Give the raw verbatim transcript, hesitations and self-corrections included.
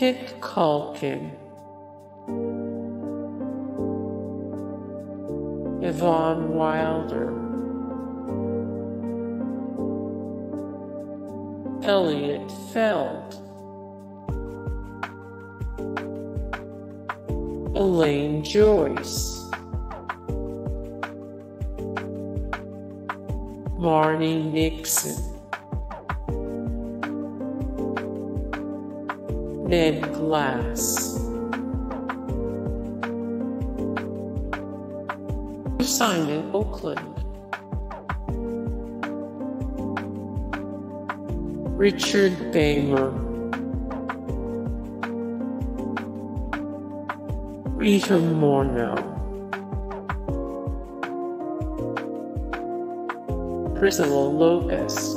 Kit Culkin, Yvonne Wilder, Elliot Feld, Elaine Joyce, Marni Nixon, Ned Glass, Simon Oakland, Richard Beymer, Rita Moreno, Priscilla Lopez,